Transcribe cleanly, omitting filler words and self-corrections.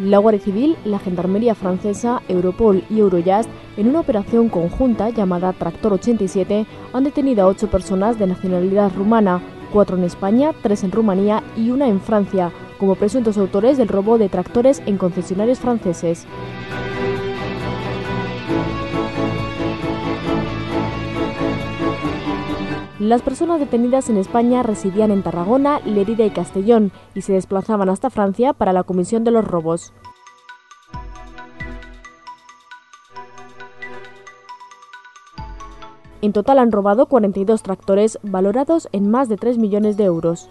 La Guardia Civil, la Gendarmería Francesa, Europol y Eurojust, en una operación conjunta llamada Tractor 87, han detenido a 8 personas de nacionalidad rumana, 4 en España, 3 en Rumanía y 1 en Francia, como presuntos autores del robo de tractores en concesionarios franceses. Las personas detenidas en España residían en Tarragona, Lleida y Castellón y se desplazaban hasta Francia para la comisión de los robos. En total han robado 42 tractores valorados en más de 3 millones de euros.